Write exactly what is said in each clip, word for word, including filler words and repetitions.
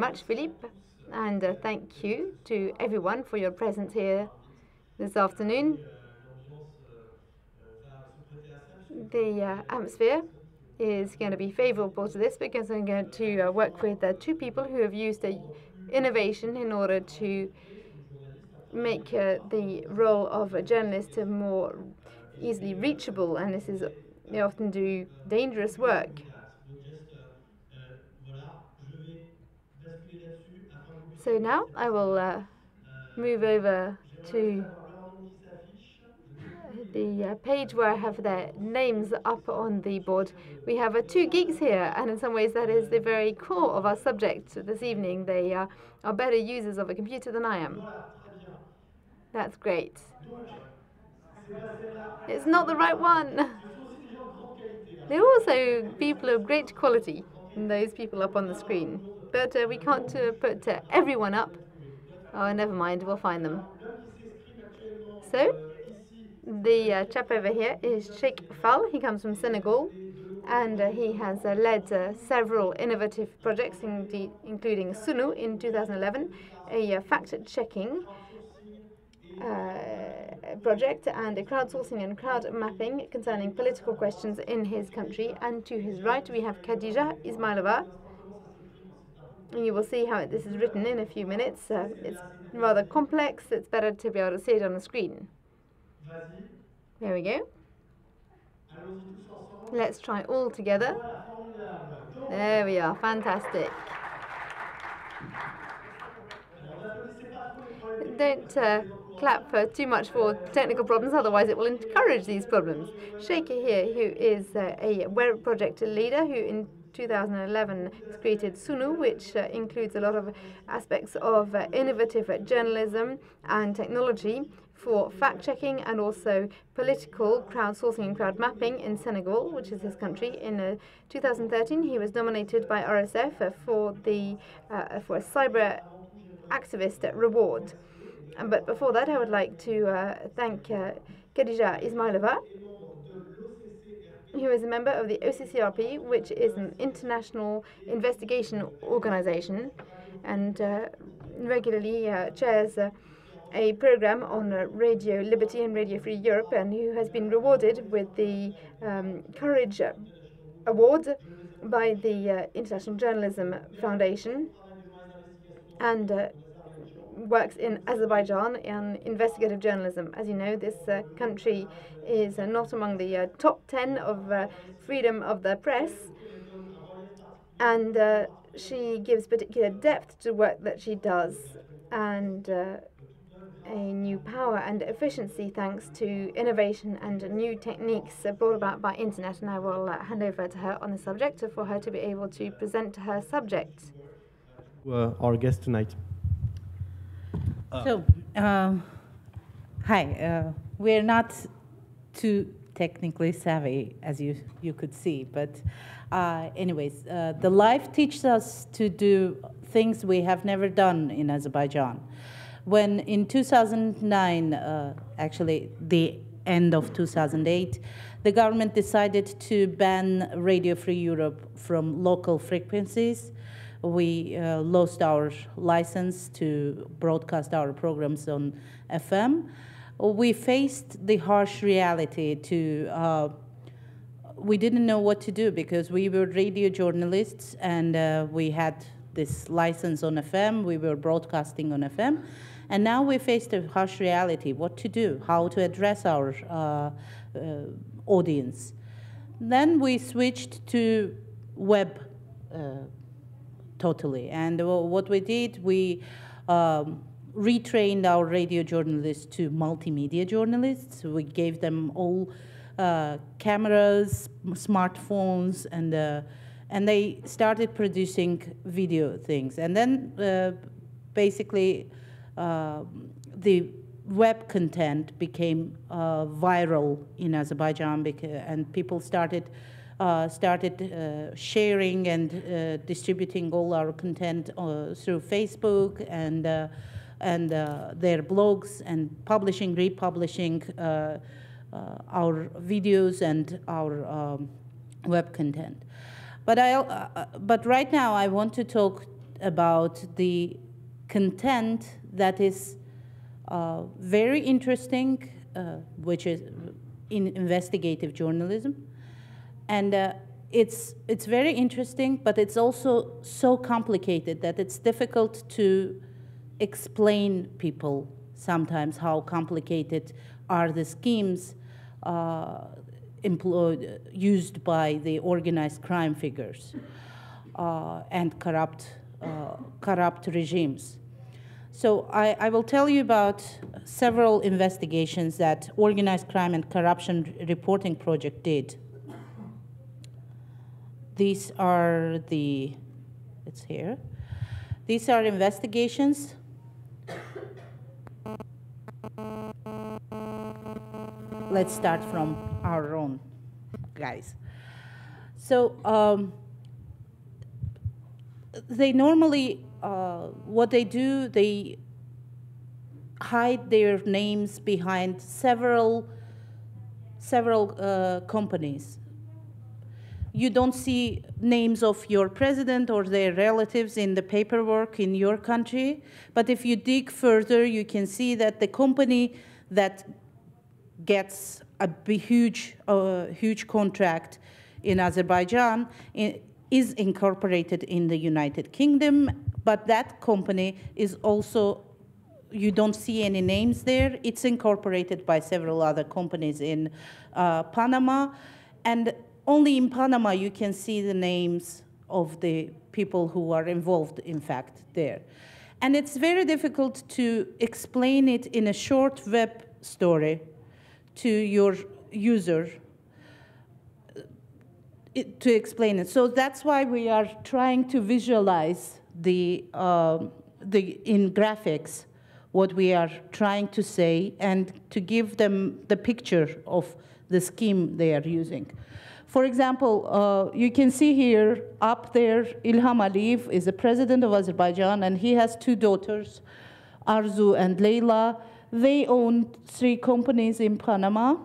Much, Philippe, and uh, thank you to everyone for your presence here this afternoon. The uh, atmosphere is going to be favorable to this because I'm going to uh, work with uh, two people who have used uh, innovation in order to make uh, the role of a journalist more easily reachable, and this is they often do dangerous work. So now I will uh, move over to the uh, page where I have their names up on the board. We have uh, two geeks here, and in some ways that is the very core of our subject this evening. They uh, are better users of a computer than I am. That's great. It's not the right one. They're also people of great quality, and those people up on the screen. But uh, we can't uh, put uh, everyone up. Oh, never mind, we'll find them. So, the uh, chap over here is Cheikh Fall. He comes from Senegal, and uh, he has uh, led uh, several innovative projects, in including Sunu in two thousand eleven, a uh, fact-checking uh, project, and a crowdsourcing and crowd mapping concerning political questions in his country. And to his right, we have Khadija Ismailova. You will see how this is written in a few minutes. Uh, it's rather complex. It's better to be able to see it on the screen. There we go. Let's try all together. There we are. Fantastic. Don't uh, clap uh, too much for technical problems, otherwise it will encourage these problems. Cheikh here, who is uh, a web project leader, who in two thousand eleven created Sunu, which uh, includes a lot of aspects of uh, innovative uh, journalism and technology for fact-checking and also political crowdsourcing and crowd mapping in Senegal, which is his country. In uh, two thousand thirteen, he was nominated by R S F uh, for the uh, for a cyber activist reward. Um, but before that, I would like to uh, thank uh, Khadija Ismailova, who is a member of the O C C R P, which is an international investigation organization, and uh, regularly uh, chairs uh, a program on uh, Radio Liberty and Radio Free Europe, and who has been rewarded with the um, Courage Award by the uh, International Journalism Foundation, and uh, works in Azerbaijan in investigative journalism. As you know, this uh, country is uh, not among the uh, top ten of uh, freedom of the press, and uh, she gives particular depth to work that she does, and uh, a new power and efficiency thanks to innovation and new techniques brought about by Internet. And I will uh, hand over to her on the subject for her to be able to present her subject. Uh, our guest tonight. So, uh, hi, uh, we're not too technically savvy, as you, you could see, but uh, anyways, uh, the life teaches us to do things we have never done in Azerbaijan. When in two thousand nine, uh, actually the end of two thousand eight, the government decided to ban Radio Free Europe from local frequencies. We uh, lost our license to broadcast our programs on F M. We faced the harsh reality to, uh, we didn't know what to do because we were radio journalists and uh, we had this license on F M, we were broadcasting on F M, and now we faced a harsh reality, what to do, how to address our uh, uh, audience. Then we switched to web uh, Totally. And what we did, we um, retrained our radio journalists to multimedia journalists. We gave them all uh, cameras, smartphones, and uh, and they started producing video things. And then uh, basically uh, the web content became uh, viral in Azerbaijan, because, and people started. Uh, started uh, sharing and uh, distributing all our content uh, through Facebook and uh, and uh, their blogs, and publishing, republishing uh, uh, our videos and our um, web content. But I uh, but right now I want to talk about the content that is uh, very interesting, uh, which is in investigative journalism. And uh, it's, it's very interesting, but it's also so complicated that it's difficult to explain people sometimes how complicated are the schemes uh, employed, used by the organized crime figures uh, and corrupt, uh, corrupt regimes. So I, I will tell you about several investigations that Organized Crime and Corruption Reporting Project did. These are the, it's here. These are investigations. Let's start from our own, guys. So um, they normally, Uh, what they do, they hide their names behind several, several uh, companies. You don't see names of your president or their relatives in the paperwork in your country, but if you dig further, you can see that the company that gets a huge, uh, huge contract in Azerbaijan in, is incorporated in the United Kingdom, but that company is also, you don't see any names there. It's incorporated by several other companies in uh, Panama. And only in Panama you can see the names of the people who are involved, in fact, there. And it's very difficult to explain it in a short web story to your user. It, to explain it. So that's why we are trying to visualize the, uh, the in graphics what we are trying to say and to give them the picture of the scheme they are using. For example, uh, you can see here, up there, Ilham Aliyev is the president of Azerbaijan, and he has two daughters, Arzu and Leila. They own three companies in Panama.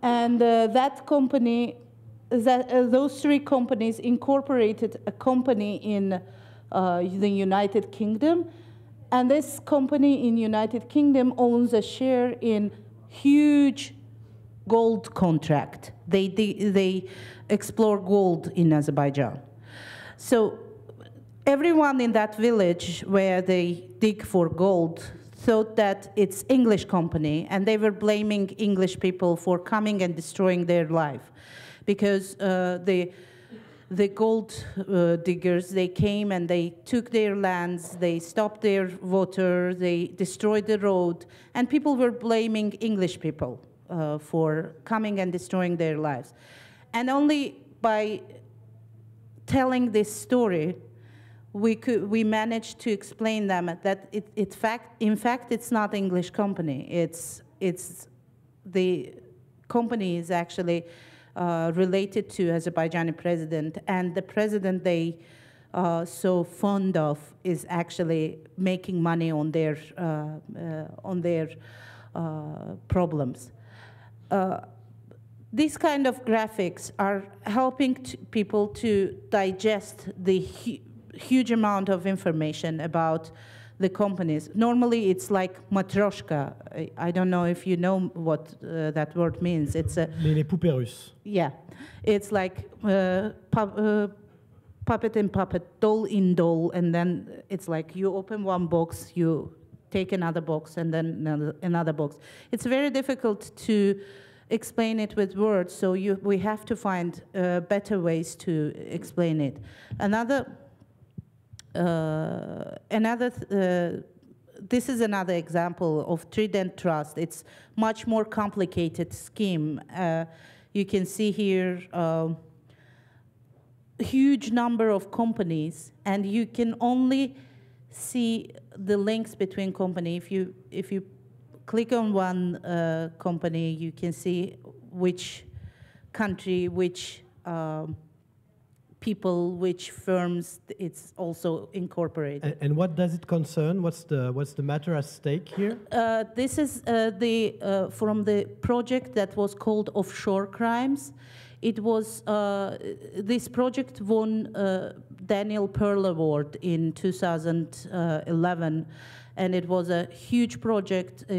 And uh, that company That, uh, those three companies incorporated a company in uh, the United Kingdom, and this company in United Kingdom owns a share in huge gold contract. They, they, they explore gold in Azerbaijan. So everyone in that village where they dig for gold thought that it's an English company, and they were blaming English people for coming and destroying their life. Because uh, the, the gold uh, diggers, they came and they took their lands, they stopped their water, they destroyed the road, and people were blaming English people uh, for coming and destroying their lives. And only by telling this story, we, could, we managed to explain them that it, it fact, in fact it's not English company. It's, it's the company is actually Uh, related to Azerbaijani president, and the president they uh, so fond of is actually making money on their uh, uh, on their uh, problems. Uh, these kind of graphics are helping to people to digest the hu huge amount of information about the companies. Normally it's like matryoshka. I, I don't know if you know what uh, that word means. It's a... Les, les poupées russes. Yeah. It's like uh, pu uh, puppet in puppet, doll in doll, and then it's like you open one box, you take another box, and then another, another box. It's very difficult to explain it with words, so you, we have to find uh, better ways to explain it. Another... Uh, another, th uh, this is another example of Trident Trust. It's much more complicated scheme. Uh, you can see here uh, a huge number of companies, and you can only see the links between company. If you if you click on one uh, company, you can see which country, which. Uh, people, which firms it's also incorporated. And, and what does it concern? What's the, what's the matter at stake here? Uh, this is uh, the, uh, from the project that was called Offshore Crimes. It was, uh, this project won uh, Daniel Pearl Award in two thousand eleven, and it was a huge project uh,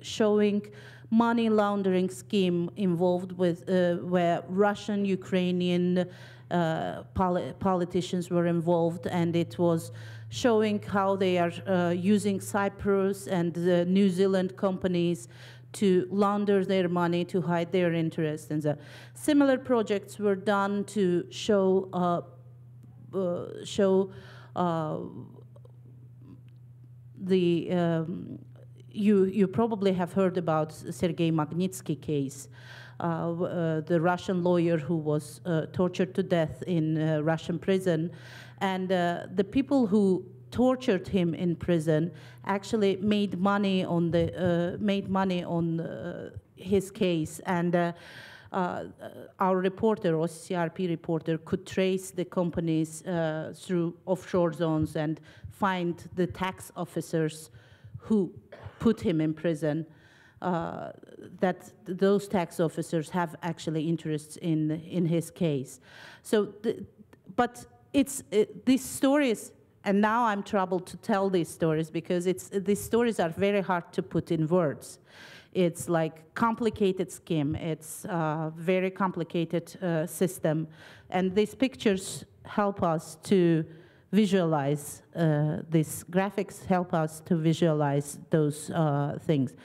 showing money laundering scheme involved with uh, where Russian, Ukrainian uh, poli politicians were involved, and it was showing how they are uh, using Cyprus and the New Zealand companies to launder their money, to hide their interests. And the similar projects were done to show uh, uh, show uh, the. Um, You, you probably have heard about Sergei Magnitsky case, uh, uh, the Russian lawyer who was uh, tortured to death in uh, Russian prison. And uh, the people who tortured him in prison actually made money on, the, uh, made money on uh, his case. And uh, uh, our reporter, O C C R P reporter, could trace the companies uh, through offshore zones and find the tax officers who put him in prison, uh, that those tax officers have actually interests in in his case. So, the, but it's it, these stories, and now I'm troubled to tell these stories because it's these stories are very hard to put in words. It's like complicated scheme. It's a very complicated uh, system, and these pictures help us to visualize uh, these graphics help us to visualize those uh, things, uh,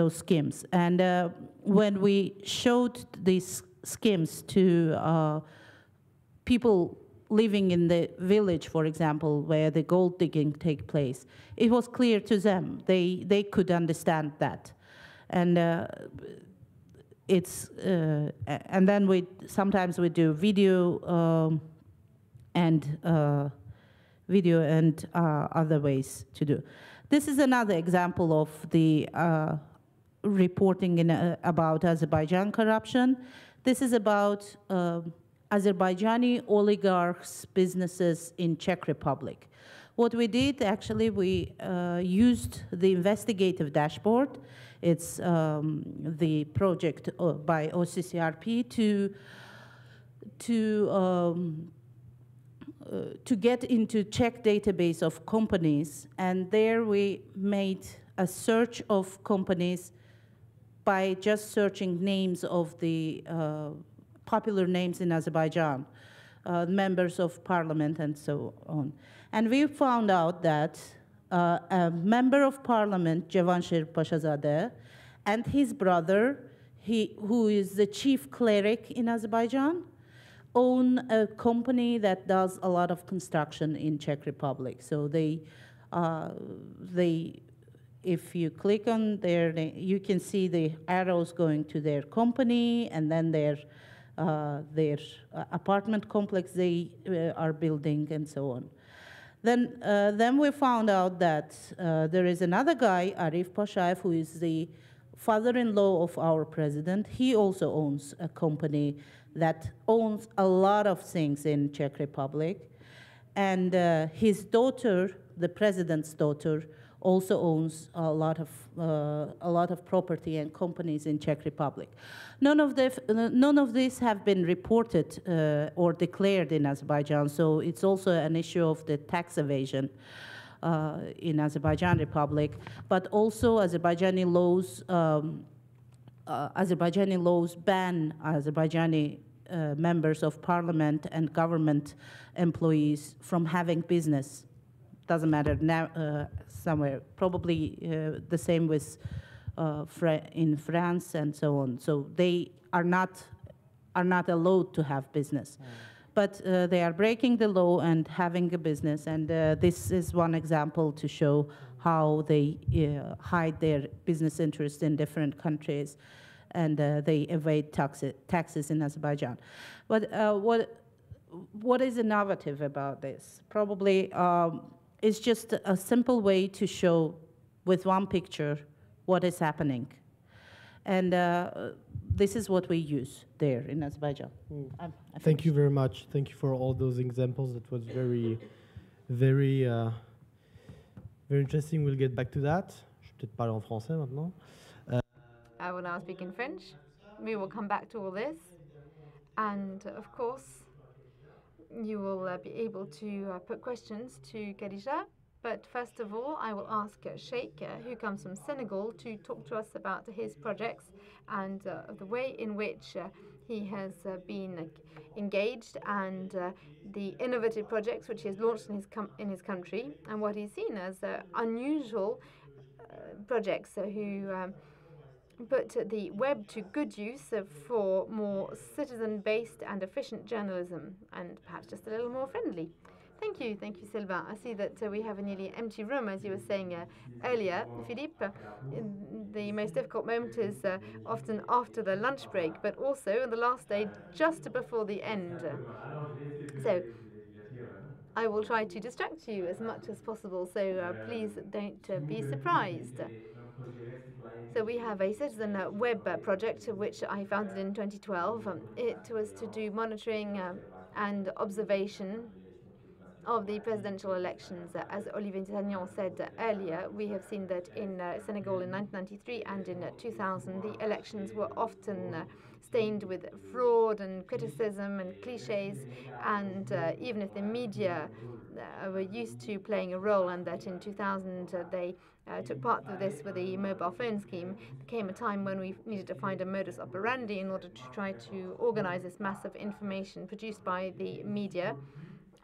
those schemes. And uh, when we showed these schemes to uh, people living in the village, for example, where the gold digging take place, it was clear to them. They they could understand that, and. Uh, it's uh, and then we sometimes we do video. Um, and uh, video and uh, other ways to do. This is another example of the uh, reporting in, uh, about Azerbaijan corruption. This is about uh, Azerbaijani oligarchs' businesses in Czech Republic. What we did, actually, we uh, used the investigative dashboard. It's um, the project by O C C R P to, to um, Uh, to get into Czech database of companies, and there we made a search of companies by just searching names of the uh, popular names in Azerbaijan, uh, members of parliament and so on. And we found out that uh, a member of parliament, Javanshir Pashazadeh, and his brother, he, who is the chief cleric in Azerbaijan, own a company that does a lot of construction in Czech Republic. So they, uh, they, if you click on their name, you can see the arrows going to their company and then their, uh, their apartment complex they uh, are building and so on. Then, uh, then we found out that uh, there is another guy, Arif Pashaev, who is the father-in-law of our president. He also owns a company that owns a lot of things in Czech Republic. And uh, his daughter, the president's daughter, also owns a lot of uh, a lot of property and companies in Czech Republic. None of the none of these have been reported uh, or declared in Azerbaijan, so it's also an issue of the tax evasion uh, in Azerbaijan Republic, but also Azerbaijani laws um, Uh, Azerbaijani laws ban Azerbaijani uh, members of parliament and government employees from having business. Doesn't matter now. Uh, somewhere, probably uh, the same with uh, Fra in France and so on. So they are not are not allowed to have business, mm. but uh, they are breaking the law and having a business. And uh, this is one example to show how they uh, hide their business interests in different countries, and uh, they evade taxi taxes in Azerbaijan. But uh, what, what is innovative about this? Probably um, it's just a simple way to show with one picture what is happening. And uh, this is what we use there in Azerbaijan. Mm. I'm, I'm Thank you very much. Thank you for all those examples. That was very, very... Uh, Very interesting, we'll get back to that. Je vais peut-être parler en français maintenant. I will now speak in French. We will come back to all this. And of course, you will uh, be able to uh, put questions to Khadija. But first of all, I will ask uh, Cheikh, uh, who comes from Senegal, to talk to us about his projects and uh, the way in which uh, he has uh, been uh, engaged and uh, the innovative projects which he has launched in his, com in his country, and what he's seen as uh, unusual uh, projects uh, who um, put the web to good use uh, for more citizen-based and efficient journalism, and perhaps just a little more friendly. Thank you. Thank you, Sylvain. I see that uh, we have a nearly empty room, as you were saying uh, earlier, Philippe. Uh, the most difficult moment is uh, often after the lunch break, but also on the last day, just before the end. So I will try to distract you as much as possible, so uh, please don't uh, be surprised. So we have a citizen uh, web uh, project, which I founded in twenty twelve. Um, it was to do monitoring uh, and observation of the presidential elections. As Olivier Tagnon said earlier, we have seen that in uh, Senegal in nineteen ninety-three and in uh, two thousand, the elections were often uh, stained with fraud and criticism and cliches, and uh, even if the media uh, were used to playing a role, and that in two thousand uh, they uh, took part of this with the mobile phone scheme, there came a time when we needed to find a modus operandi in order to try to organize this mass of information produced by the media,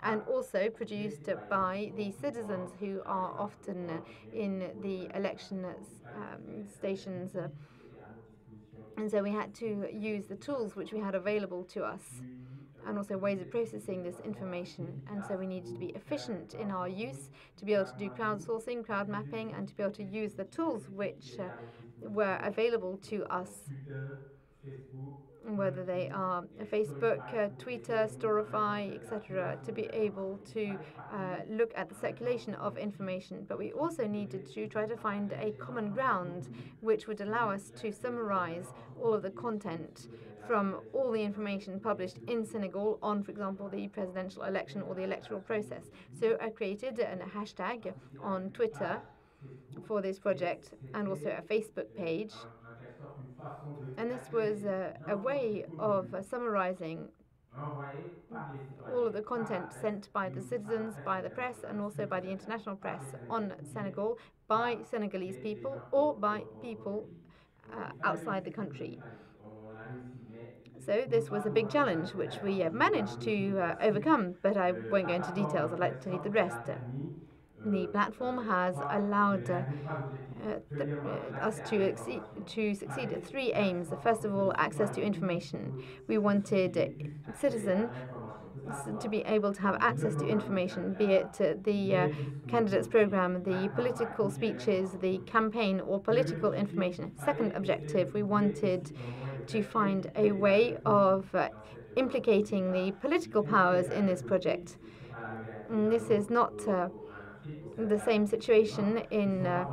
and also produced by the citizens who are often uh, in the election um, stations. Uh, and so we had to use the tools which we had available to us, and also ways of processing this information. And so we needed to be efficient in our use, to be able to do crowdsourcing, crowd mapping, and to be able to use the tools which uh, were available to us, whether they are Facebook, uh, Twitter, Storify, et cetera, to be able to uh, look at the circulation of information. But we also needed to try to find a common ground which would allow us to summarize all of the content from all the information published in Senegal on, for example, the presidential election or the electoral process. So I created an, a hashtag on Twitter for this project, and also a Facebook page. And this was uh, a way of uh, summarizing all of the content sent by the citizens, by the press, and also by the international press on Senegal, by Senegalese people or by people uh, outside the country. So this was a big challenge which we uh, managed to uh, overcome, but I won't go into details. I'd like to leave the rest. The platform has allowed uh, uh, the, uh, us to, exceed, to succeed at three aims. First of all, access to information. We wanted uh, citizens to be able to have access to information, be it uh, the uh, candidates program, the political speeches, the campaign, or political information. Second objective, we wanted to find a way of uh, implicating the political powers in this project. And this is not uh, the same situation in uh,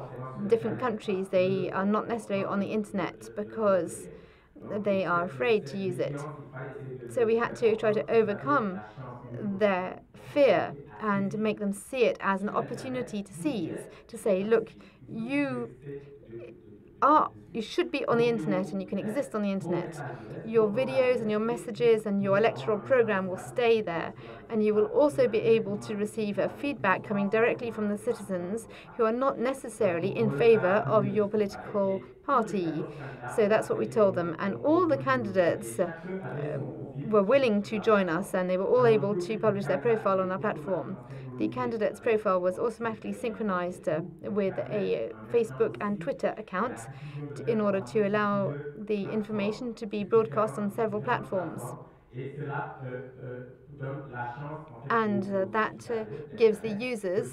different countries. They are not necessarily on the internet because they are afraid to use it. So we had to try to overcome their fear and make them see it as an opportunity to seize, to say, look, you are, you should be on the internet, and you can exist on the internet. Your videos and your messages and your electoral program will stay there, and you will also be able to receive a feedback coming directly from the citizens who are not necessarily in favor of your political party. So that's what we told them, and all the candidates uh, were willing to join us, and they were all able to publish their profile on our platform. The candidate's profile was automatically synchronized uh, with a Facebook and Twitter account in order to allow the information to be broadcast on several platforms. And uh, that uh, gives the users,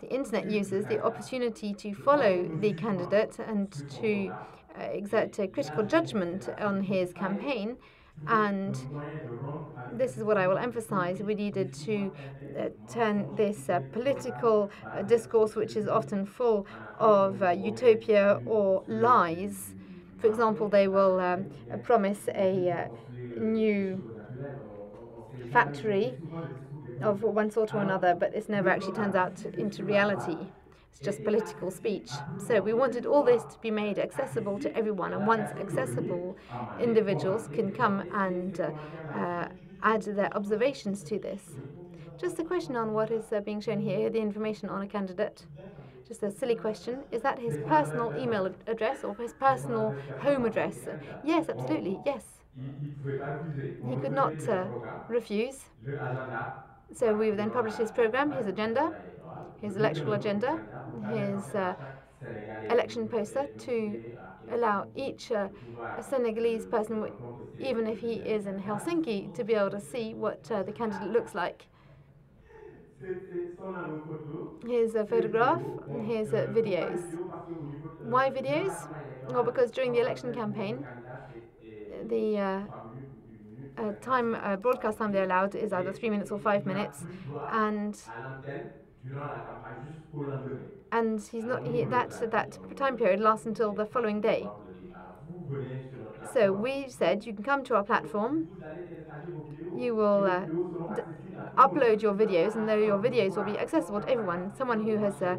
the internet users, the opportunity to follow the candidate and to uh, exert a critical judgment on his campaign. And this is what I will emphasize. We needed to uh, turn this uh, political uh, discourse, which is often full of uh, utopia or lies. For example, they will um, promise a uh, new factory of one sort or another, but this never actually turns out into reality. it's just political speech. So we wanted all this to be made accessible to everyone, and once accessible, individuals can come and uh, uh, add their observations to this. Just a question on what is uh, being shown here, the information on a candidate. Just a silly question. Is that his personal email address or his personal home address? Yes, absolutely, yes. He could not uh, refuse. So we then published his program, his agenda, his electoral agenda, his uh, election poster to allow each uh, Senegalese person, even if he is in Helsinki, to be able to see what uh, the candidate looks like. His uh, photograph, his uh, videos. Why videos? Well, because during the election campaign, the uh, uh, time, uh, broadcast time they're allowed is either three minutes or five minutes, and and he's not he, that that time period lasts until the following day. So we said you can come to our platform, you will uh, d upload your videos, and though your videos will be accessible to everyone, someone who has uh,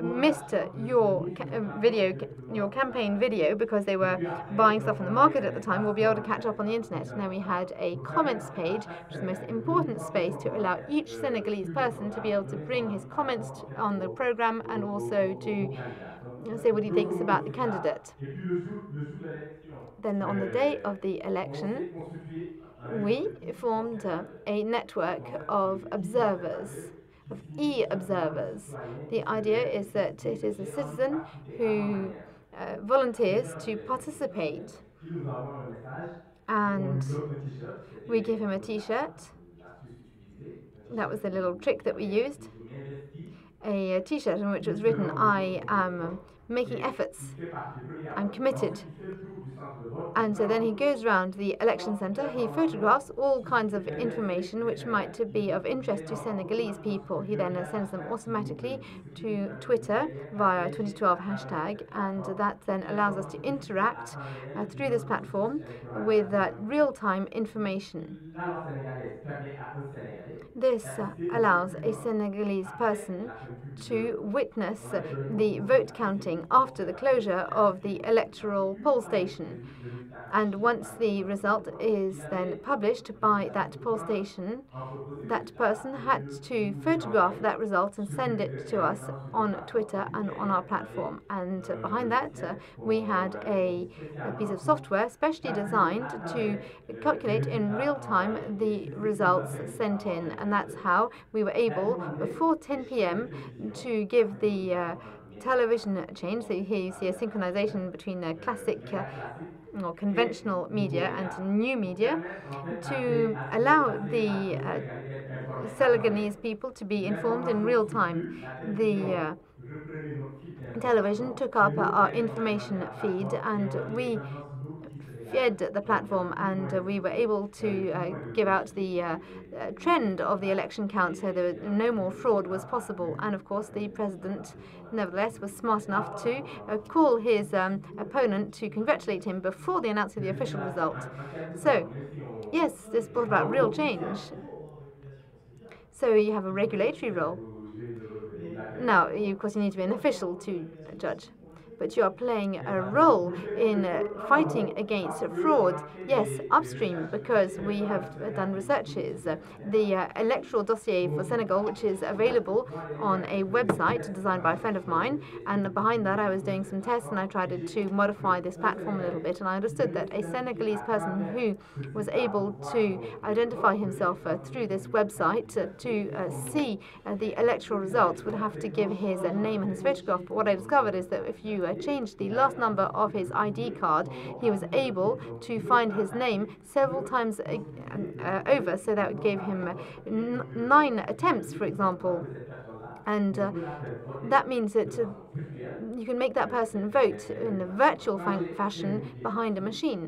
missed uh, your ca video, ca your campaign video because they were buying stuff on the market at the time, will be able to catch up on the internet. And then we had a comments page, which is the most important space to allow each Senegalese person to be able to bring his comments on the program and also to say what he thinks about the candidate. Then on the day of the election, we formed uh, a network of observers, of e-observers. The idea is that it is a citizen who uh, volunteers to participate. And we give him a T-shirt. That was the little trick that we used. A T-shirt in which was written, I am making efforts, I'm committed. And so then he goes round the election centre, he photographs all kinds of information which might be of interest to Senegalese people. He then sends them automatically to Twitter via twenty twelve hashtag, and that then allows us to interact uh, through this platform with uh, real-time information. This uh, allows a Senegalese person to witness uh, the vote counting after the closure of the electoral poll station. And once the result is then published by that poll station, that person had to photograph that result and send it to us on Twitter and on our platform. And uh, behind that, uh, we had a, a piece of software specially designed to calculate in real time the results sent in. And that's how we were able, before ten p m, to give the uh, television change. So here you see a synchronization between uh, classic uh, or conventional media and new media to allow the uh, Senegalese people to be informed in real time. The uh, television took up uh, our information feed, and we fed the platform, and uh, we were able to uh, give out the uh, uh, trend of the election count, so there no more fraud was possible. And of course the president nevertheless was smart enough to uh, call his um, opponent to congratulate him before the announcement of the official result. So yes, this brought about real change. So you have a regulatory role. Now of course you need to be an official to judge, but you are playing a role in uh, fighting against uh, fraud, yes, upstream, because we have done researches. Uh, the uh, electoral dossier for Senegal, which is available on a website designed by a friend of mine, and behind that I was doing some tests and I tried to modify this platform a little bit, and I understood that a Senegalese person who was able to identify himself uh, through this website uh, to uh, see uh, the electoral results would have to give his uh, name and his photograph. But what I discovered is that if you changed the last number of his I D card, he was able to find his name several times uh, uh, over, so that gave him uh, n nine attempts, for example. And uh, that means that uh, you can make that person vote in a virtual fa fashion behind a machine.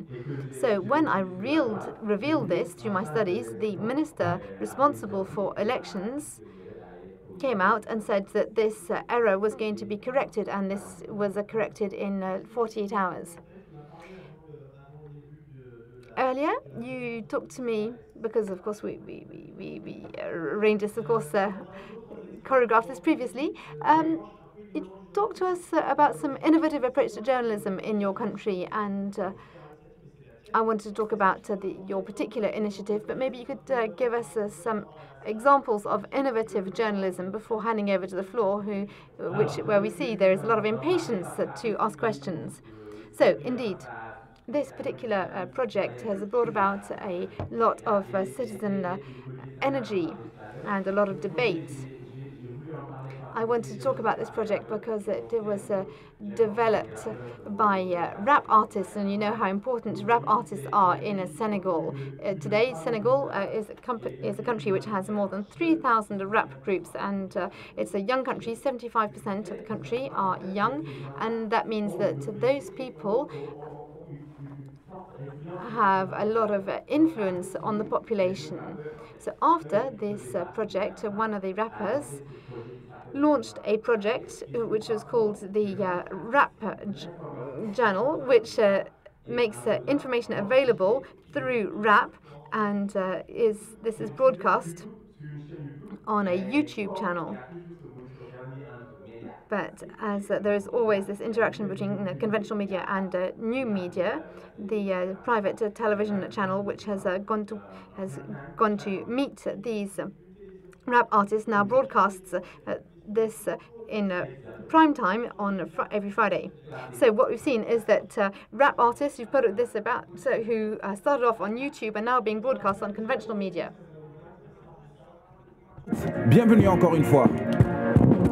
So when I reeled, revealed this through my studies, the minister responsible for elections came out and said that this uh, error was going to be corrected, and this was uh, corrected in uh, forty-eight hours. Earlier, you talked to me, because of course we, we, we, we arranged this, of course, uh, choreographed this previously. Um, you talked to us about some innovative approach to journalism in your country, and uh, I wanted to talk about uh, the, your particular initiative, but maybe you could uh, give us uh, some examples of innovative journalism before handing over to the floor, who, which, where we see there is a lot of impatience uh, to ask questions. So, indeed, this particular uh, project has brought about a lot of uh, citizen uh, energy and a lot of debate. I wanted to talk about this project because it was uh, developed by uh, rap artists, and you know how important rap artists are in uh, Senegal. Uh, today, Senegal uh, is, a is a country which has more than three thousand rap groups, and uh, it's a young country. seventy-five percent of the country are young, and that means that those people have a lot of uh, influence on the population. So after this uh, project, uh, one of the rappers launched a project which was called the uh, Rap Journal, which uh, makes uh, information available through rap, and uh, is this is broadcast on a YouTube channel. But as uh, there is always this interaction between uh, conventional media and uh, new media, the uh, private uh, television channel, which has uh, gone to has gone to meet these uh, rap artists, now broadcasts uh, this uh, in uh, prime time on fr every Friday. So what we've seen is that uh, rap artists, you've put this about, so who uh, started off on YouTube are now being broadcast on conventional media. Bienvenue encore une fois.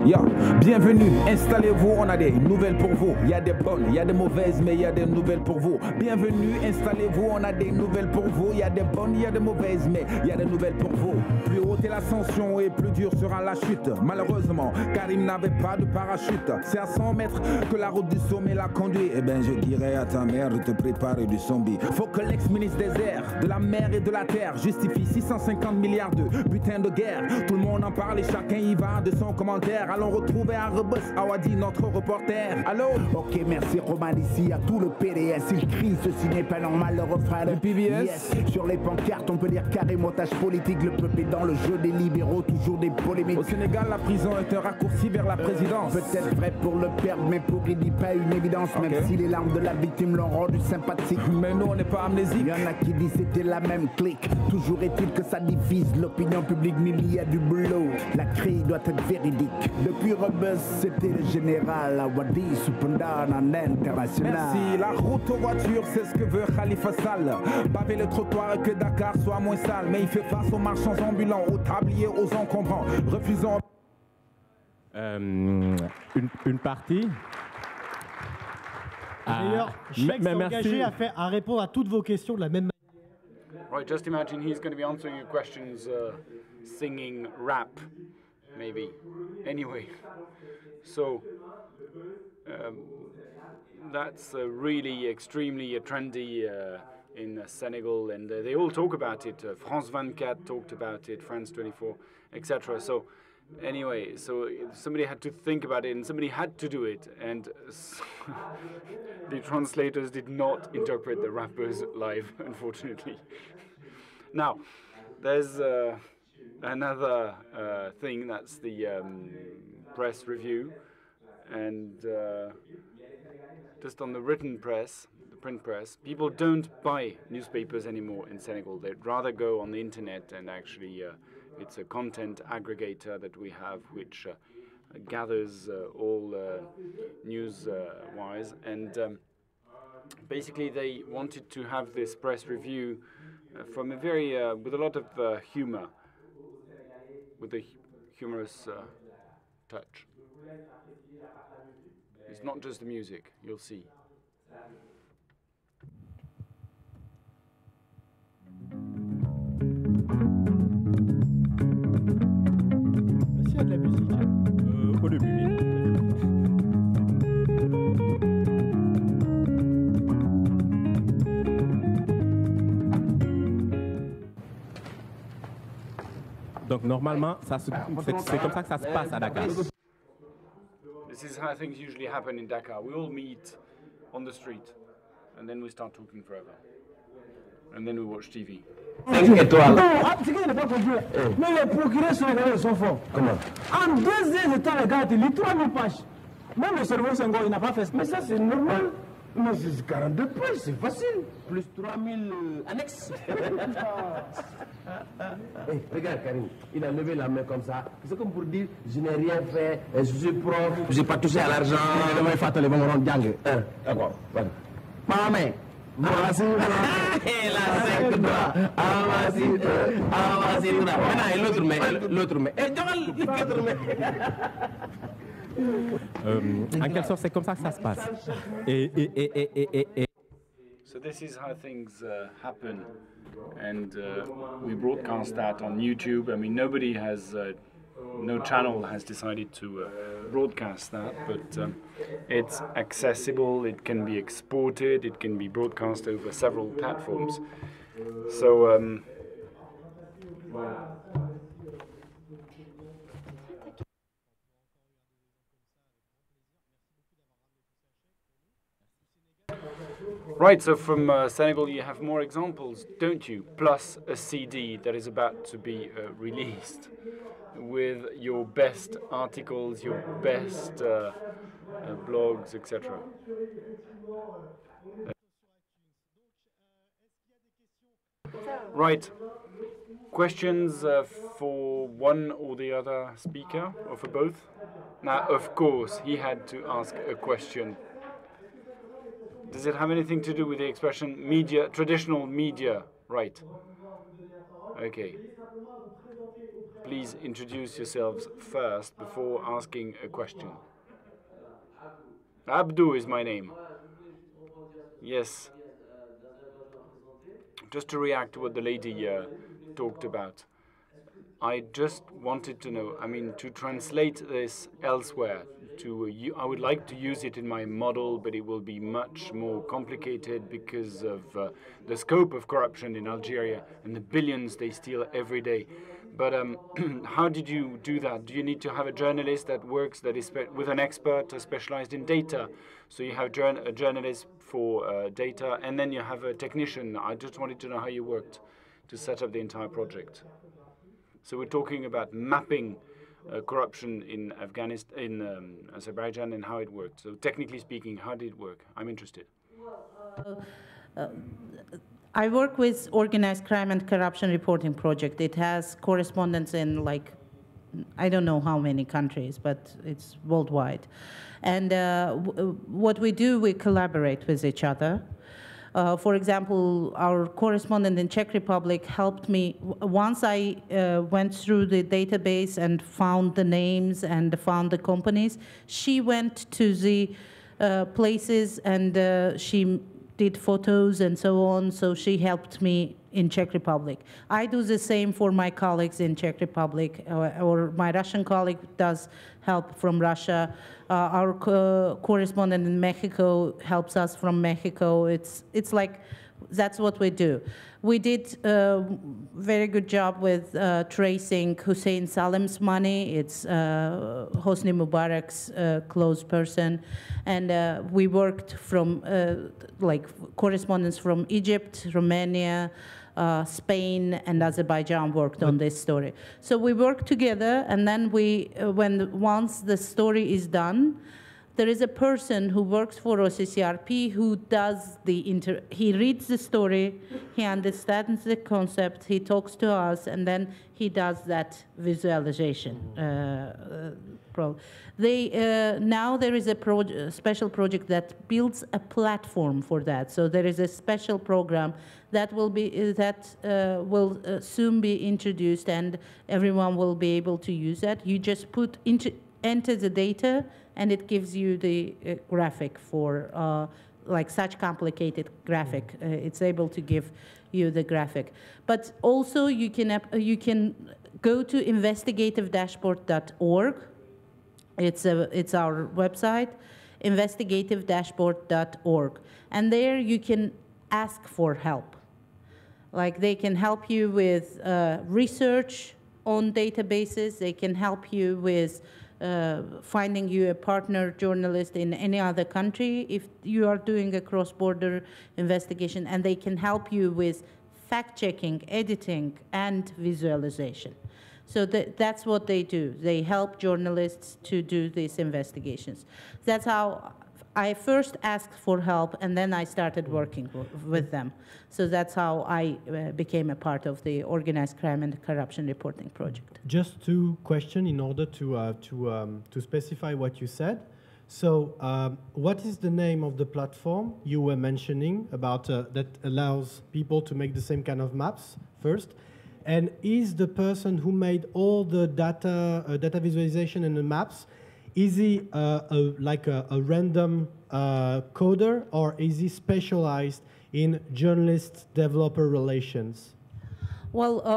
Yeah. Bienvenue, installez-vous, on a des nouvelles pour vous. Il y a des bonnes, il y a des mauvaises, mais il y a des nouvelles pour vous. Bienvenue, installez-vous, on a des nouvelles pour vous. Il y a des bonnes, il y a des mauvaises, mais il y a des nouvelles pour vous. Plus haute est l'ascension et plus dure sera la chute. Malheureusement, car il n'avait pas de parachute. C'est à cent mètres que la route du sommet la conduit. Eh ben je dirais à ta mère de te préparer du zombie. Faut que l'ex-ministre des airs, de la mer et de la terre justifie six cent cinquante milliards de butins de guerre. Tout le monde en parle et chacun y va de son commentaire. Allons retrouver à Rebus, Awadi, notre reporter. Allô? Ok, merci Roman, ici à tout le P D S. Il crie, ceci n'est pas normal, le refrain de P B S. Yes. Sur les pancartes, on peut lire carré montage politique. Le peuple est dans le jeu des libéraux, toujours des polémiques. Au Sénégal, la prison est un raccourci vers la présidence. Peut-être vrai pour le perdre, mais pour qu'il n'y pas une évidence. Okay. Même si les larmes de la victime l'ont rendu sympathique. Mais nous, on n'est pas amnésique. Il y en a qui disent c'était la même clique. Toujours est-il que ça divise l'opinion publique, mais il y a du boulot. La crise doit être véridique. Depuis Rebus, c'était le général Awadi, Supandana international. Merci, la route aux voitures, c'est ce que veut Khalifa Sall. Baver le trottoir et que Dakar soit moins sale. Mais il fait face aux marchands ambulants, aux tabliers, aux encombrants. Refusons... Euh, une, une partie. D'ailleurs, Cheikh s'est engagé à, faire, à répondre à toutes vos questions de la même manière. Right, just imagine he's going to be answering your questions uh, singing rap. Maybe. Anyway, so um, that's uh, really extremely uh, trendy uh, in uh, Senegal, and uh, they all talk about it. Uh, France vingt-quatre talked about it, France twenty-four, et cetera. So anyway, so somebody had to think about it, and somebody had to do it, and so the translators did not interpret the rappers live, unfortunately. Now, there's... Uh, Another uh, thing, that's the um, press review, and uh, just on the written press, the print press, people don't buy newspapers anymore in Senegal. They'd rather go on the internet, and actually uh, it's a content aggregator that we have, which uh, gathers uh, all uh, news-wise, uh, and um, basically they wanted to have this press review uh, from a very, uh, with a lot of uh, humor. With a humorous uh, touch. It's not just the music, you'll see. Donc normalement, c'est comme ça que ça se passe à Dakar. This is how things usually happen in Dakar. We all meet on the street, and then we start talking forever, and then we watch T V. Cinq étoiles. Non, ce qui n'est pas compris. Mais les procureurs sont regardés, ils sont forts. Comment? En deux heures de temps, regarde, il lit trois mille pages. Même le cerveau, il n'a pas fait ça. Mais ça, c'est normal. Non, c'est quarante-deux pages, c'est facile. Plus trois mille euh, annexes. Hey, regarde Karim, il a levé la main comme ça. C'est comme pour dire, je n'ai rien fait, je suis prof, je n'ai pas touché à l'argent. D'accord, pardon. Maman, voici l'autre main. L'autre main. Euh, en quelque sorte, c'est comme ça que ça se passe. Et, et, et, et, et, et. So this is how things uh, happen, and uh, we broadcast that on YouTube. I mean, nobody has, uh, no channel has decided to uh, broadcast that, but um, it's accessible. It can be exported. It can be broadcast over several platforms. So. Um, Right, so from uh, Senegal you have more examples, don't you? Plus a C D that is about to be uh, released with your best articles, your best uh, uh, blogs, et cetera. Right, questions uh, for one or the other speaker, or for both? Now, of course, he had to ask a question. Does it have anything to do with the expression media, traditional media, right? Okay. Please introduce yourselves first before asking a question. Abdul is my name. Yes. Just to react to what the lady uh, talked about. I just wanted to know, I mean, to translate this elsewhere, to, uh, you, I would like to use it in my model, but it will be much more complicated because of uh, the scope of corruption in Algeria and the billions they steal every day. But um, how did you do that? Do you need to have a journalist that works that is with an expert specialized in data? So you have a journalist for uh, data, and then you have a technician. I just wanted to know how you worked to set up the entire project. So we're talking about mapping uh, corruption in Afghanistan, in um, Azerbaijan, and how it worked. So technically speaking, how did it work? I'm interested. Well, uh, uh, I work with Organized Crime and Corruption Reporting Project. It has correspondence in, like, I don't know how many countries, but it's worldwide. And uh, w what we do, we collaborate with each other. Uh, for example, our correspondent in Czech Republic helped me. Once I uh, went through the database and found the names and found the companies, she went to the uh, places and uh, she did photos and so on, so she helped me in Czech Republic. I do the same for my colleagues in Czech Republic, or, or my Russian colleague does help from Russia. Uh, our co correspondent in Mexico helps us from Mexico. It's, it's like, that's what we do. We did a very good job with uh, tracing Hussein Salim's money. It's uh, Hosni Mubarak's uh, close person. And uh, we worked from, uh, like, correspondents from Egypt, Romania, uh, Spain, and Azerbaijan worked on this story. So we worked together, and then we, uh, when once the story is done, there is a person who works for O C C R P who does the inter. He reads the story, he understands the concept, he talks to us, and then he does that visualization. Uh, pro they uh, now there is a pro special project that builds a platform for that. So there is a special program that will be that uh, will uh, soon be introduced, and everyone will be able to use that. You just put into. Enter the data, and it gives you the uh, graphic for uh, like such complicated graphic. Uh, it's able to give you the graphic. But also, you can uh, you can go to investigative dash dashboard dot org. It's a it's our website, investigative dash dashboard dot org, and there you can ask for help. Like they can help you with uh, research on databases. They can help you with Uh, finding you a partner journalist in any other country if you are doing a cross-border investigation, and they can help you with fact-checking, editing, and visualization. So th that's what they do. They help journalists to do these investigations. That's how I first asked for help, and then I started working with them. So that's how I uh, became a part of the Organized Crime and Corruption Reporting Project. Just two questions in order to, uh, to, um, to specify what you said. So um, what is the name of the platform you were mentioning about uh, that allows people to make the same kind of maps first? And is the person who made all the data, uh, data visualization and the maps, is he uh, a, like a, a random uh, coder, or is he specialized in journalist-developer relations? Well, uh,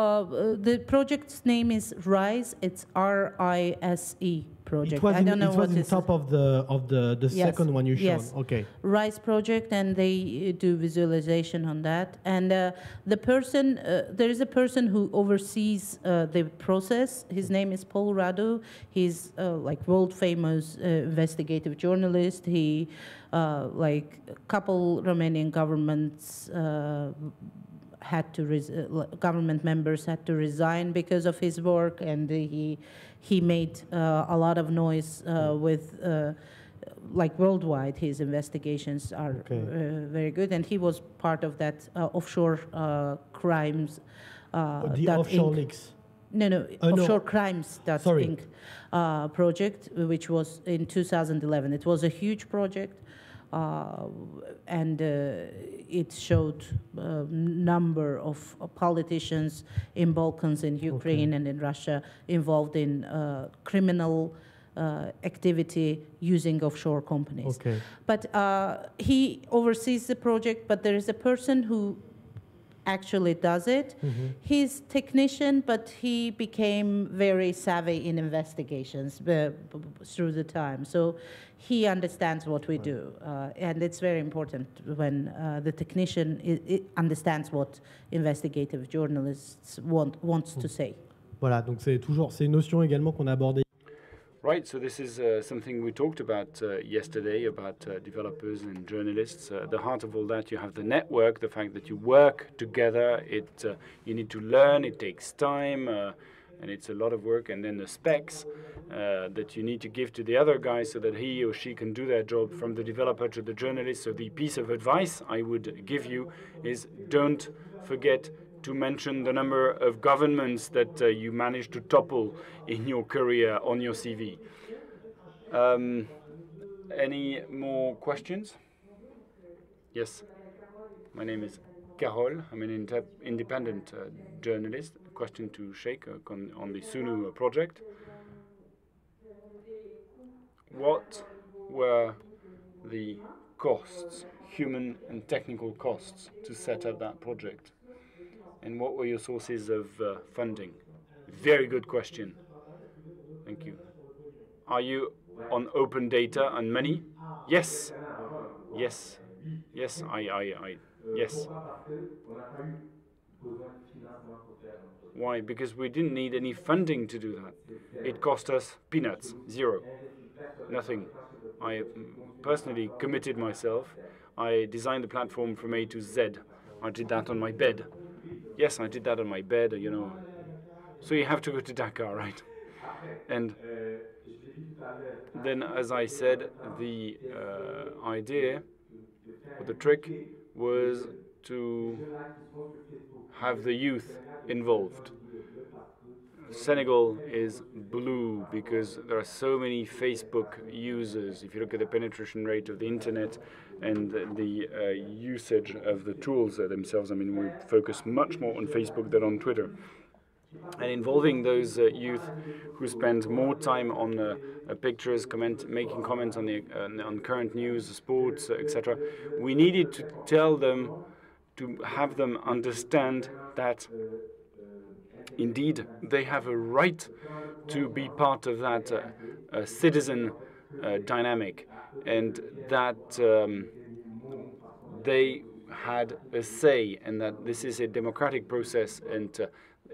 the project's name is RISE. It's R I S E project. It was I don't in, know it was what on top is. of the of the, the yes. second one you showed. Yes. Okay. RISE project, and they do visualization on that. And uh, the person, uh, there is a person who oversees uh, the process. His name is Paul Radu. He's uh, like world famous uh, investigative journalist. He uh, like a couple Romanian governments. Uh, had to res government members had to resign because of his work, and he he made uh, a lot of noise uh, with uh, like worldwide. His investigations are okay. uh, very good, and he was part of that uh, offshore uh, crimes. Uh, the offshore leaks. No, no, uh, Offshore no. Crimes Incorporated Uh, project, which was in two thousand eleven. It was a huge project. Uh, and uh, it showed a uh, number of uh, politicians in Balkans, in Ukraine, okay. and in Russia involved in uh, criminal uh, activity using offshore companies. Okay. But uh, he oversees the project, but there is a person who actually does it. Mm-hmm. He's technician, but he became very savvy in investigations uh, through the time. So he understands what we right. do. Uh, and it's very important when uh, the technician I I understands what investigative journalists want, wants mm. to say. Voilà, donc c'est toujours, c'est une notion également qu'on a abordée. Right, so this is uh, something we talked about uh, yesterday, about uh, developers and journalists. Uh, at the heart of all that, you have the network, the fact that you work together. It uh, you need to learn, it takes time, uh, and it's a lot of work. And then the specs uh, that you need to give to the other guy so that he or she can do their job, from the developer to the journalist. So the piece of advice I would give you is don't forget to mention the number of governments that uh, you managed to topple in your career on your C V. Um, any more questions? Yes. My name is Carol. I'm an inter independent uh, journalist. Question to Sheikh uh, on, on the Sunu project. What were the costs, human and technical costs, to set up that project? And what were your sources of uh, funding? Very good question. Thank you. Are you on open data and money? Yes. Yes. Yes. I. I. I. Yes. Why? Because we didn't need any funding to do that. It cost us peanuts, zero, nothing. I personally committed myself. I designed the platform from A to Z. I did that on my bed. Yes, I did that on my bed, you know. So you have to go to Dakar, right? And then, as I said, the uh, idea, or the trick, was to have the youth involved. Senegal is blue because there are so many Facebook users. If you look at the penetration rate of the internet and the uh, usage of the tools themselves, I mean, we focus much more on Facebook than on Twitter. And involving those uh, youth who spend more time on uh, uh, pictures, comment, making comments on, the, uh, on current news, sports, uh, et cetera, we needed to tell them, to have them understand that indeed, they have a right to be part of that uh, uh, citizen uh, dynamic, and that um, they had a say, and that this is a democratic process, and uh,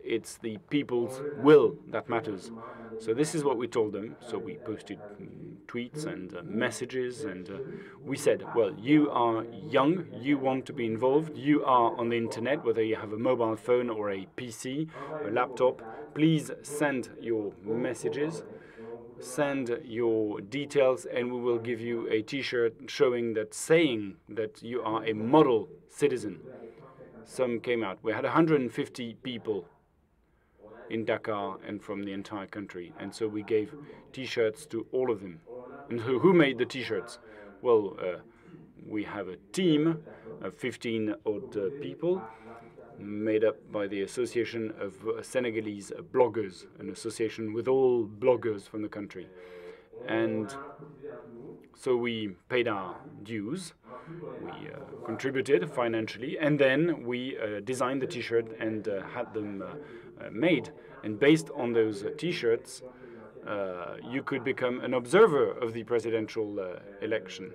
it's the people's will that matters. So this is what we told them. So we posted um, tweets and uh, messages, and uh, we said, well, you are young, you want to be involved, you are on the internet, whether you have a mobile phone or a P C, a laptop, please send your messages, send your details, and we will give you a T-shirt showing that, saying that you are a model citizen. Some came out. We had one hundred fifty people in Dakar and from the entire country, and so we gave T-shirts to all of them. And who, who made the T-shirts? Well, uh, we have a team of fifteen odd uh, people, made up by the Association of Senegalese Bloggers, an association with all bloggers from the country. And so we paid our dues, we uh, contributed financially, and then we uh, designed the T-shirt and uh, had them uh, uh, made. And based on those uh, T-shirts, uh, you could become an observer of the presidential uh, election,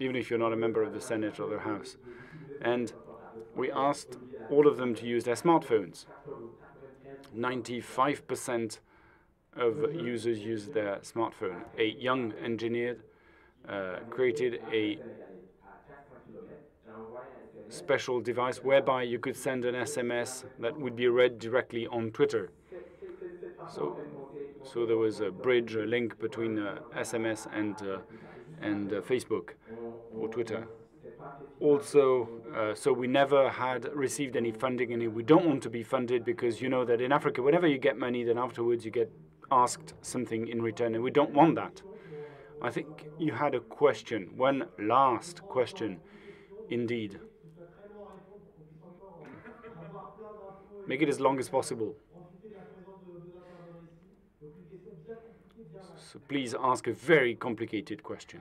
even if you're not a member of the Senate or the House. And we asked all of them to use their smartphones. ninety-five percent of users use their smartphone. A young engineer uh, created a special device whereby you could send an S M S that would be read directly on Twitter. So, so there was a bridge, a link between uh, S M S and, uh, and uh, Facebook or Twitter. Also, uh, so we never had received any funding, and we don't want to be funded because you know that in Africa, whenever you get money, then afterwards you get asked something in return, and we don't want that. I think you had a question, one last question, indeed. Make it as long as possible. So please ask a very complicated question.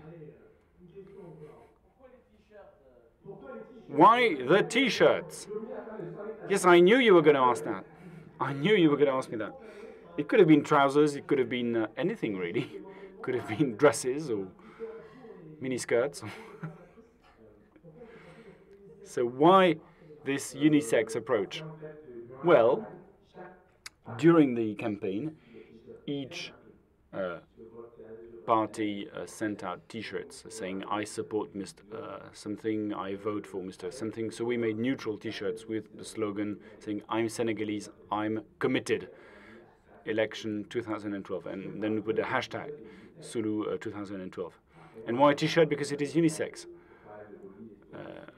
Why the T-shirts? Yes, I knew you were going to ask that. I knew you were going to ask me that. It could have been trousers, it could have been uh, anything, really. Could have been dresses or miniskirts. So why this unisex approach? Well, during the campaign, each uh, party uh, sent out T-shirts saying, I support Mister Uh, something, I vote for Mister something. So we made neutral T-shirts with the slogan saying, I'm Senegalese, I'm committed. Election two thousand twelve, and then with the hashtag Sunu uh, two thousand twelve. And why a T-shirt? Because it is unisex. Uh,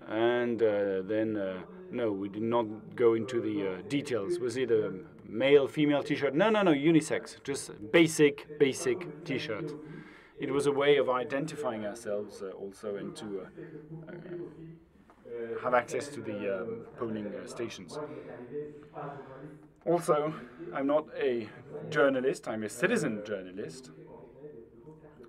and uh, then, uh, no, we did not go into the uh, details. Was it a male, female T-shirt? No, no, no, unisex. Just basic, basic T-shirt. It was a way of identifying ourselves uh, also, and to uh, uh, have access to the um, polling uh, stations. Also, I'm not a journalist, I'm a citizen journalist,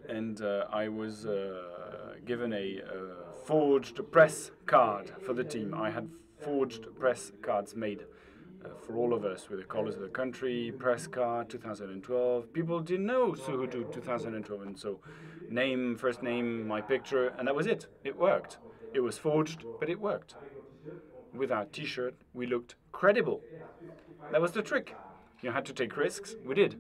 and uh, I was uh, given a uh, forged press card for the team. I had forged press cards made uh, for all of us with the colors of the country, press card, two thousand twelve. People didn't know Suhutu two thousand twelve, and so name, first name, my picture, and that was it. It worked. It was forged, but it worked. With our T-shirt, we looked credible. That was the trick. You had to take risks. We did.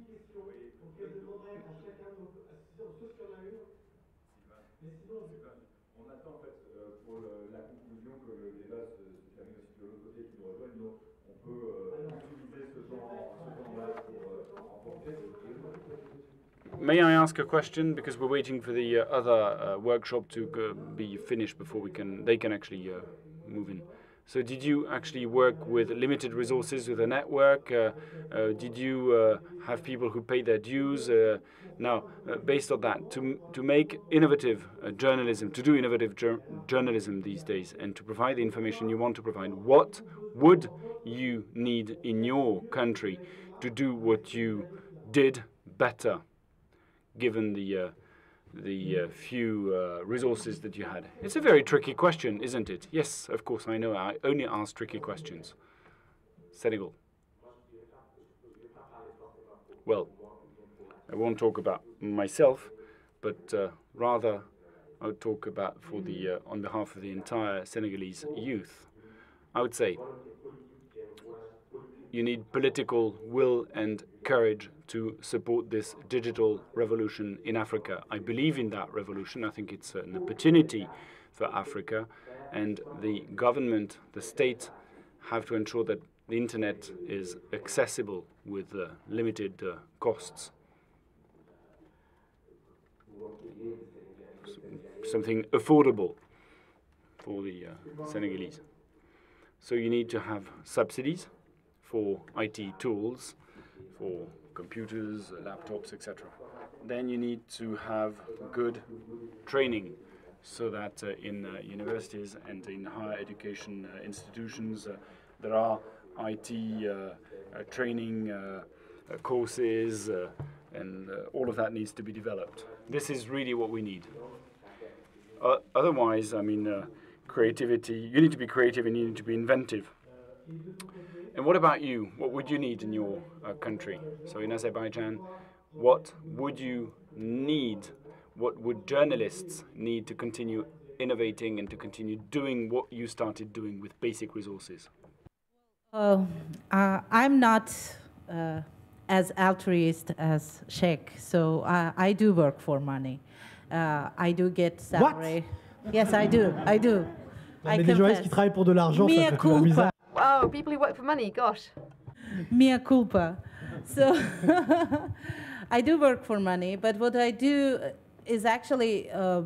May I ask a question? Because we're waiting for the uh, other uh, workshop to uh, be finished before we can. They can actually uh, move in. So did you actually work with limited resources with a network? Uh, uh, did you uh, have people who paid their dues? Uh, now, uh, based on that, to, to make innovative uh, journalism, to do innovative jur journalism these days, and to provide the information you want to provide, what would you need in your country to do what you did better, given the, uh, the uh, few uh, resources that you had? It's a very tricky question, isn't it? Yes, of course, I know. I only ask tricky questions. Senegal. Well, I won't talk about myself, but uh, rather I'll talk about for the uh, on behalf of the entire Senegalese youth. I would say you need political will and courage to support this digital revolution in Africa. I believe in that revolution. I think it's an opportunity for Africa, and the government, the state, have to ensure that the internet is accessible with uh, limited uh, costs. Something affordable for the uh, Senegalese. So you need to have subsidies for I T tools, for computers, laptops, et cetera. Then you need to have good training so that uh, in uh, universities and in higher education uh, institutions uh, there are I T uh, uh, training uh, uh, courses uh, and uh, all of that needs to be developed. This is really what we need. Uh, otherwise, I mean, uh, creativity, you need to be creative and you need to be inventive. And what about you? What would you need in your uh, country? So in Azerbaijan, what would you need? What would journalists need to continue innovating and to continue doing what you started doing with basic resources? Uh, uh, I'm not uh, as altruist as Sheikh, so uh, I do work for money. Uh, I do get salary. What? Yes, I do. I do. I confess. Des journalistes qui travaillent pour de l'argent, ça fait toujours bizarre. Oh, people who work for money, gosh. Mea culpa. So I do work for money, but what I do is actually uh,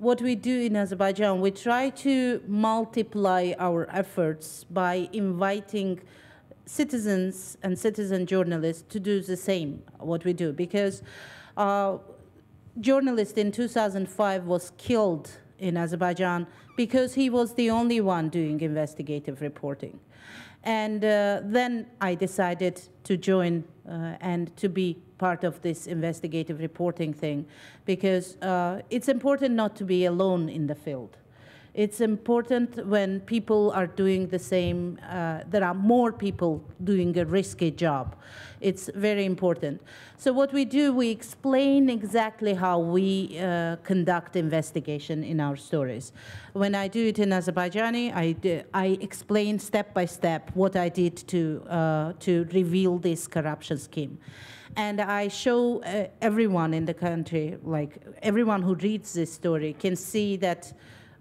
what we do in Azerbaijan. We try to multiply our efforts by inviting citizens and citizen journalists to do the same, what we do, because uh, journalist in two thousand five was killed in Azerbaijan because he was the only one doing investigative reporting. And uh, then I decided to join uh, and to be part of this investigative reporting thing, because uh, it's important not to be alone in the field. It's important when people are doing the same, uh, there are more people doing a risky job. It's very important. So what we do, we explain exactly how we uh, conduct investigation in our stories. When I do it in Azerbaijani, I, do, I explain step by step what I did to, uh, to reveal this corruption scheme. And I show uh, everyone in the country, like everyone who reads this story can see that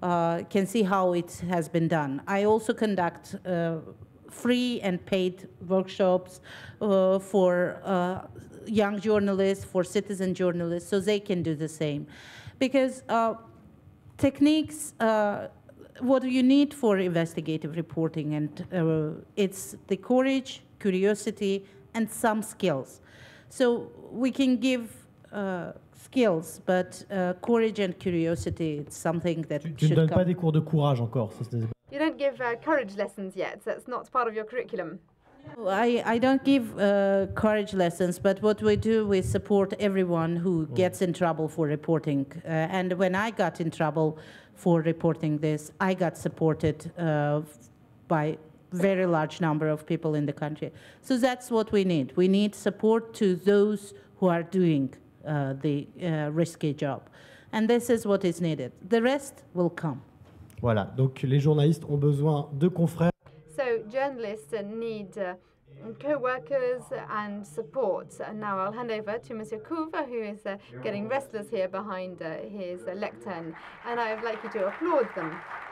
Uh, can see how it has been done. I also conduct uh, free and paid workshops uh, for uh, young journalists, for citizen journalists, so they can do the same. Because uh, techniques, uh, what you need for investigative reporting, and uh, it's the courage, curiosity, and some skills. So we can give Uh, skills, but uh, courage and curiosity, it's something that tu, tu should ne donnes come. Pas des cours de courage encore. You don't give uh, courage lessons yet, so that's not part of your curriculum. I, I don't give uh, courage lessons, but what we do, we support everyone who gets in trouble for reporting. Uh, and when I got in trouble for reporting this, I got supported uh, by very large number of people in the country. So that's what we need. We need support to those who are doing Uh, the uh, risky job. And this is what is needed. The rest will come. Voilà, donc les journalistes ont besoin de confrères. So journalists need uh, co-workers and support. And now I'll hand over to Monsieur Kouva, who is uh, getting restless here behind uh, his uh, lectern. And I would like you to applaud them.